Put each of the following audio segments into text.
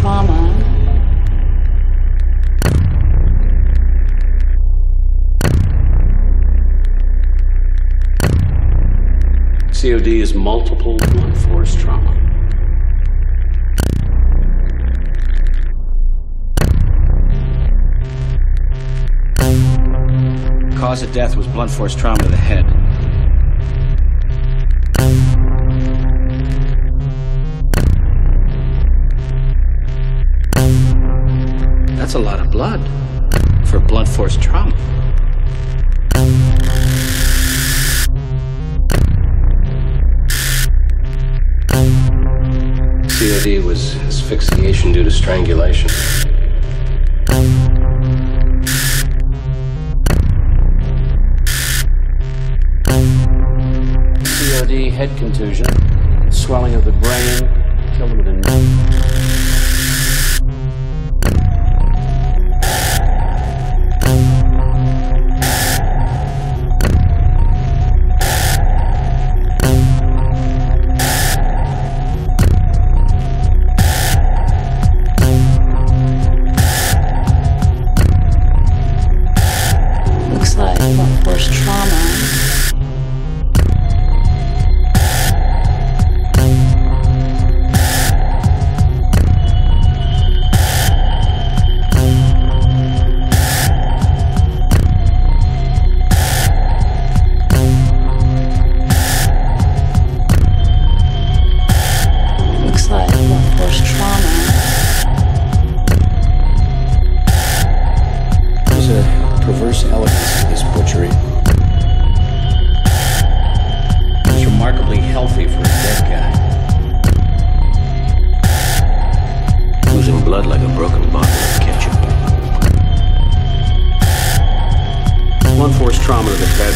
trauma. COD is multiple blunt force trauma. Cause of death was blunt force trauma to the head. That's a lot of blood for blunt force trauma. COD was asphyxiation due to strangulation. COD, head contusion, swelling of the brain, killed him with a perverse elegance to this butchery. It's remarkably healthy for a dead guy. Losing blood like a broken bottle of ketchup. Blunt force trauma to the head.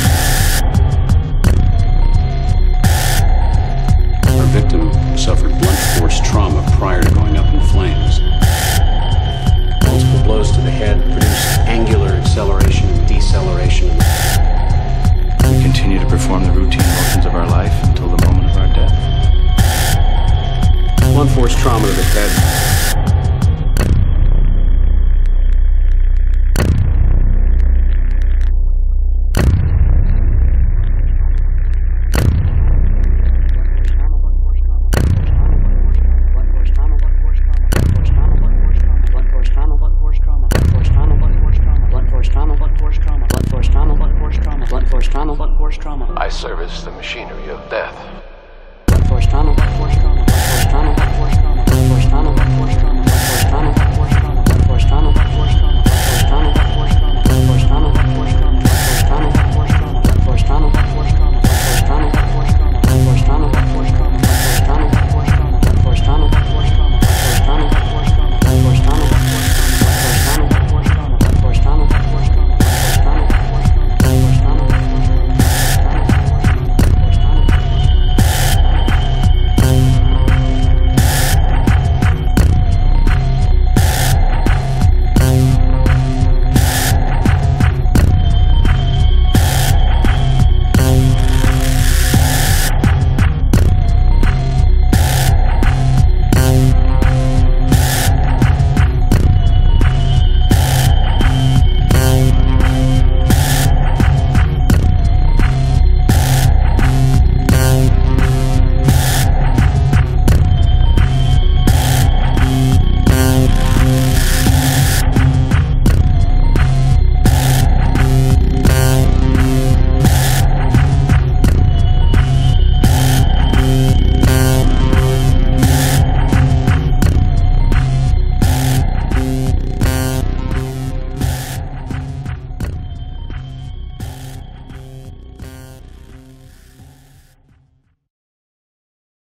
Our victim suffered blunt force trauma prior to going up in flames. Multiple blows to the head produced angular acceleration and deceleration. We continue to perform the routine motions of our life until the moment of our death. Blunt force trauma to the head. I service the machinery of death. Blunt force trauma, blunt force